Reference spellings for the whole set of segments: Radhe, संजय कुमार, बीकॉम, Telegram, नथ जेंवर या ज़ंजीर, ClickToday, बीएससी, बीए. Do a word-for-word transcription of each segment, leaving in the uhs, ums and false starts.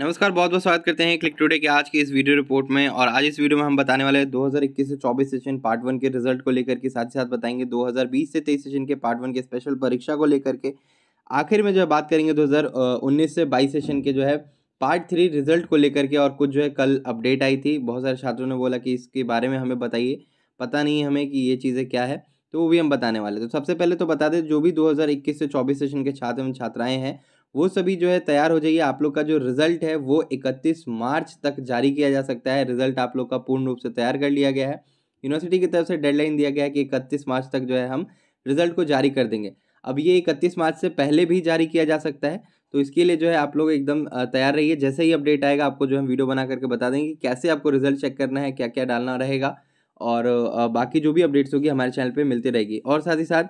नमस्कार, बहुत बहुत स्वागत करते हैं क्लिक टुडे के आज की इस वीडियो रिपोर्ट में। और आज इस वीडियो में हम बताने वाले हैं दो हज़ार इक्कीस से चौबीस सेशन पार्ट वन के रिजल्ट को लेकर के, साथ ही साथ बताएंगे दो हज़ार बीस से तेईस सेशन के पार्ट वन के स्पेशल परीक्षा को लेकर के। आखिर में जो है बात करेंगे दो हज़ार उन्नीस से बाईस सेशन के जो है पार्ट थ्री रिजल्ट को लेकर के। और कुछ जो है कल अपडेट आई थी, बहुत सारे छात्रों ने बोला कि इसके बारे में हमें बताइए, पता नहीं हमें कि ये चीज़ें क्या है, तो वो भी हम बताने वाले। तो सबसे पहले तो बता दें, जो भी दो हज़ार इक्कीस से चौबीस सेशन के छात्र एवं छात्राएं हैं वो सभी जो है तैयार हो जाइए। आप लोग का जो रिजल्ट है वो इकतीस मार्च तक जारी किया जा सकता है। रिजल्ट आप लोग का पूर्ण रूप से तैयार कर लिया गया है। यूनिवर्सिटी की तरफ से डेडलाइन दिया गया है कि इकतीस मार्च तक जो है हम रिजल्ट को जारी कर देंगे। अब ये इकतीस मार्च से पहले भी जारी किया जा सकता है, तो इसके लिए जो है आप लोग एकदम तैयार रहिए। जैसे ही अपडेट आएगा आपको जो हम वीडियो बना करके बता देंगे कैसे आपको रिजल्ट चेक करना है, क्या क्या डालना रहेगा, और बाकी जो भी अपडेट्स होगी हमारे चैनल पे मिलती रहेगी। और साथ ही साथ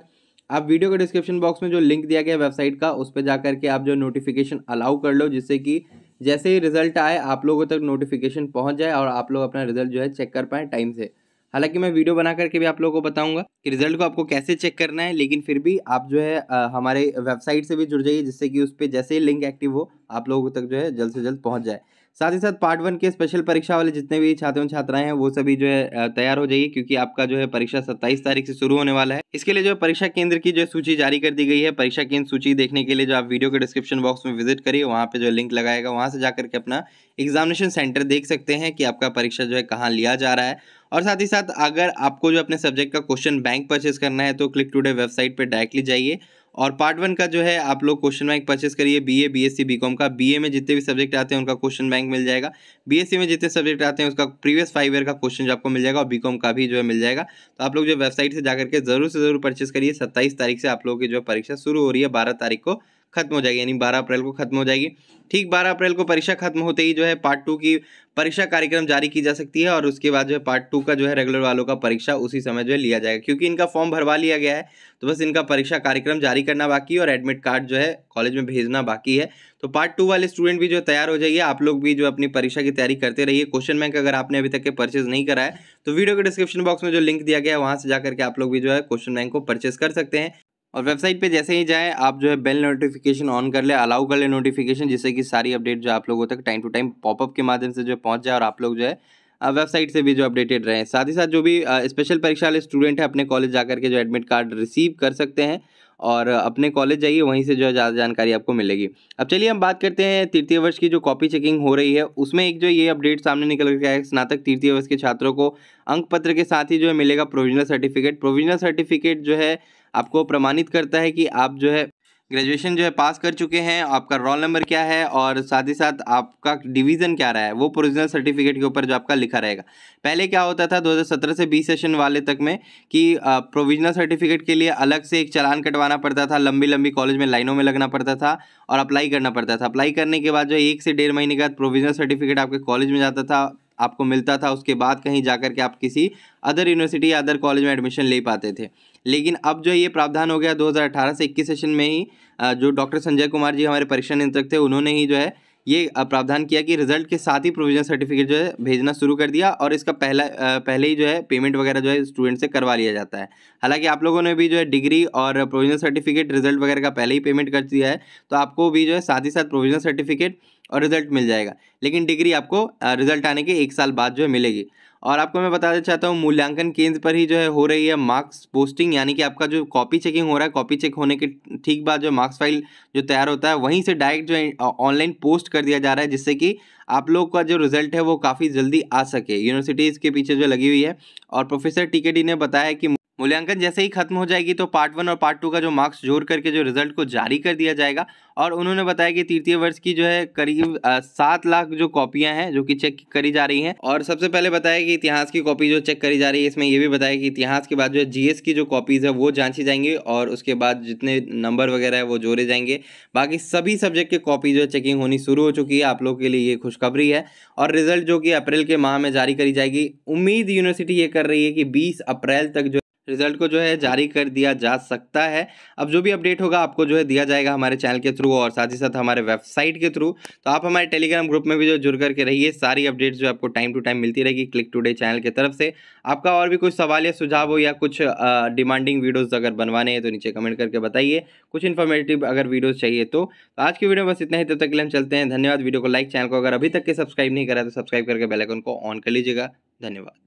आप वीडियो के डिस्क्रिप्शन बॉक्स में जो लिंक दिया गया है वेबसाइट का, उस पर जा करके आप जो नोटिफिकेशन अलाउ कर लो, जिससे कि जैसे ही रिजल्ट आए आप लोगों तक नोटिफिकेशन पहुंच जाए और आप लोग अपना रिजल्ट जो है चेक कर पाएँ टाइम से। हालांकि मैं वीडियो बना करके भी आप लोगों को बताऊँगा कि रिजल्ट को आपको कैसे चेक करना है, लेकिन फिर भी आप जो है हमारे वेबसाइट से भी जुड़ जाइए, जिससे कि उस पर जैसे ही लिंक एक्टिव हो आप लोगों तक जो है जल्द से जल्द पहुँच जाए। साथ ही साथ पार्ट वन के स्पेशल परीक्षा वाले जितने भी छात्र एवं छात्राएं हैं वो सभी जो है तैयार हो जाइए, क्योंकि आपका जो है परीक्षा सत्ताईस तारीख से शुरू होने वाला है। इसके लिए जो है परीक्षा केंद्र की जो सूची जारी कर दी गई है। परीक्षा केंद्र सूची देखने के लिए जो आप वीडियो के डिस्क्रिप्शन बॉक्स में विजिट करिए, वहाँ पे जो लिंक लगाएगा वहाँ से जाकर के अपना एग्जामिनेशन सेंटर देख सकते हैं कि आपका परीक्षा जो है कहाँ लिया जा रहा है। और साथ ही साथ अगर आपको जो अपने सब्जेक्ट का क्वेश्चन बैंक परचेज करना है तो क्लिक टुडे वेबसाइट पर डायरेक्टली जाइए और पार्ट वन का जो है आप लोग क्वेश्चन बैंक परचेस करिए। बीए, बीएससी, बीकॉम का बीए में जितने भी सब्जेक्ट आते हैं उनका क्वेश्चन बैंक मिल जाएगा, बीएससी में जितने सब्जेक्ट आते हैं उसका प्रीवियस फाइव ईयर का क्वेश्चन जो आपको मिल जाएगा, और बीकॉम का भी जो है मिल जाएगा। तो आप लोग जो वेबसाइट से जाकर के जरूर से जरूर परचेस करिए। सत्ताईस तारीख से आप लोगों की जो परीक्षा शुरू हो रही है, बारह तारीख को खत्म हो जाएगी, यानी बारह अप्रैल को खत्म हो जाएगी। ठीक बारह अप्रैल को परीक्षा खत्म होते ही जो है पार्ट टू की परीक्षा कार्यक्रम जारी की जा सकती है, और उसके बाद जो है पार्ट टू का जो है रेगुलर वालों का परीक्षा उसी समय जो है लिया जाएगा, क्योंकि इनका फॉर्म भरवा लिया गया है। तो बस इनका परीक्षा कार्यक्रम जारी करना बाकी है और एडमिट कार्ड जो है कॉलेज में भेजना बाकी है। तो पार्ट टू वाले स्टूडेंट भी जो तैयार हो जाइए। आप लोग भी जो अपनी परीक्षा की तैयारी करते रहिए। क्वेश्चन बैंक अगर आपने अभी तक के परचेज नहीं करा है तो वीडियो के डिस्क्रिप्शन बॉक्स में जो लिंक दिया गया है वहाँ से जाकर के आप लोग भी जो है क्वेश्चन बैंक को परचेज कर सकते हैं। और वेबसाइट पे जैसे ही जाएँ आप जो है बेल नोटिफिकेशन ऑन कर ले, अलाउ कर ले नोटिफिकेशन, जिससे कि सारी अपडेट जो आप लोगों तक टाइम टू टाइम पॉपअप के माध्यम से जो पहुंच जाए और आप लोग जो है वेबसाइट से भी जो अपडेटेड रहें। साथ ही साथ जो भी स्पेशल परीक्षा वाले स्टूडेंट हैं अपने कॉलेज जाकर के जो एडमिट कार्ड रिसीव कर सकते हैं, और अपने कॉलेज जाइए, वहीं से जो है ज़्यादा जानकारी आपको मिलेगी। अब चलिए हम बात करते हैं तृतीय वर्ष की जो कॉपी चेकिंग हो रही है, उसमें एक जो ये अपडेट सामने निकल गया है, स्नातक तृतीय वर्ष के छात्रों को अंक पत्र के साथ ही जो है मिलेगा प्रोविजनल सर्टिफिकेट। प्रोविजनल सर्टिफिकेट जो है आपको प्रमाणित करता है कि आप जो है ग्रेजुएशन जो है पास कर चुके हैं, आपका रोल नंबर क्या है और साथ ही साथ आपका डिवीज़न क्या रहा है, वो प्रोविजनल सर्टिफिकेट के ऊपर जो आपका लिखा रहेगा। पहले क्या होता था दो हज़ार सत्रह से बीस सेशन वाले तक में कि प्रोविजनल सर्टिफिकेट के लिए अलग से एक चालान कटवाना पड़ता था, लंबी लंबी कॉलेज में लाइनों में लगना पड़ता था और अप्लाई करना पड़ता था। अप्लाई करने के बाद जो एक से डेढ़ महीने के बाद प्रोविजनल सर्टिफिकेट आपके कॉलेज में जाता था, आपको मिलता था, उसके बाद कहीं जाकर के आप किसी अदर यूनिवर्सिटी या अदर कॉलेज में एडमिशन ले पाते थे। लेकिन अब जो ये प्रावधान हो गया दो हज़ार अठारह से इक्कीस सेशन में ही, जो डॉक्टर संजय कुमार जी हमारे परीक्षा नियंत्रक थे, उन्होंने ही जो है ये प्रावधान किया कि रिजल्ट के साथ ही प्रोविजनल सर्टिफिकेट जो है भेजना शुरू कर दिया, और इसका पहला पहले ही जो है पेमेंट वगैरह जो है स्टूडेंट से करवा लिया जाता है। हालांकि आप लोगों ने भी जो है डिग्री और प्रोविजनल सर्टिफिकेट रिजल्ट वगैरह का पहले ही पेमेंट कर दिया है, तो आपको भी जो है साथ ही साथ प्रोविजनल सर्टिफिकेट और रिजल्ट मिल जाएगा, लेकिन डिग्री आपको रिजल्ट आने के एक साल बाद जो है मिलेगी। और आपको मैं बताना चाहता हूँ, मूल्यांकन केंद्र पर ही जो है हो रही है मार्क्स पोस्टिंग, यानी कि आपका जो कॉपी चेकिंग हो रहा है, कॉपी चेक होने के ठीक बाद जो मार्क्स फाइल जो तैयार होता है वहीं से डायरेक्ट जो है ऑनलाइन पोस्ट कर दिया जा रहा है, जिससे कि आप लोग का जो रिजल्ट है वो काफ़ी जल्दी आ सके। यूनिवर्सिटीज़ के पीछे जो लगी हुई है, और प्रोफेसर टीकेडी ने बताया कि मूल्यांकन जैसे ही खत्म हो जाएगी तो पार्ट वन और पार्ट टू का जो मार्क्स जोड़ करके जो रिजल्ट को जारी कर दिया जाएगा। और उन्होंने बताया कि तृतीय वर्ष की जो है करीब सात लाख जो कॉपियां हैं जो कि चेक करी जा रही हैं, और सबसे पहले बताया कि इतिहास की कॉपी जो चेक करी जा रही है, इसमें यह भी बताया कि इतिहास के बाद जो है जीएस की जो कॉपीज़ है वो जाँची जाएंगी, और उसके बाद जितने नंबर वगैरह है वो जोड़े जाएंगे। बाकी सभी सब्जेक्ट के कॉपी जो है चेकिंग होनी शुरू हो चुकी है, आप लोग के लिए ये खुशखबरी है। और रिजल्ट जो कि अप्रैल के माह में जारी करी जाएगी। उम्मीद यूनिवर्सिटी ये कर रही है कि बीस अप्रैल तक जो रिजल्ट को जो है जारी कर दिया जा सकता है। अब जो भी अपडेट होगा आपको जो है दिया जाएगा हमारे चैनल के थ्रू और साथ ही साथ हमारे वेबसाइट के थ्रू। तो आप हमारे टेलीग्राम ग्रुप में भी जो जुड़ करके रहिए, सारी अपडेट्स जो आपको टाइम टू टाइम मिलती रहेगी क्लिक टुडे चैनल की तरफ से। आपका और भी कुछ सवाल या सुझाव हो या कुछ डिमांडिंग वीडियोज़ अगर बनवाने हैं तो नीचे कमेंट करके बताइए, कुछ इन्फॉर्मेटिव अगर वीडियोज़ चाहिए तो। आज की वीडियो बस इतना ही, तब तक के लिए हम चलते हैं। धन्यवाद। वीडियो को लाइक, चैनल को अगर अभी तक के सब्सक्राइब नहीं करा तो सब्सक्राइब करके बेल आइकन को ऑन कर लीजिएगा। धन्यवाद।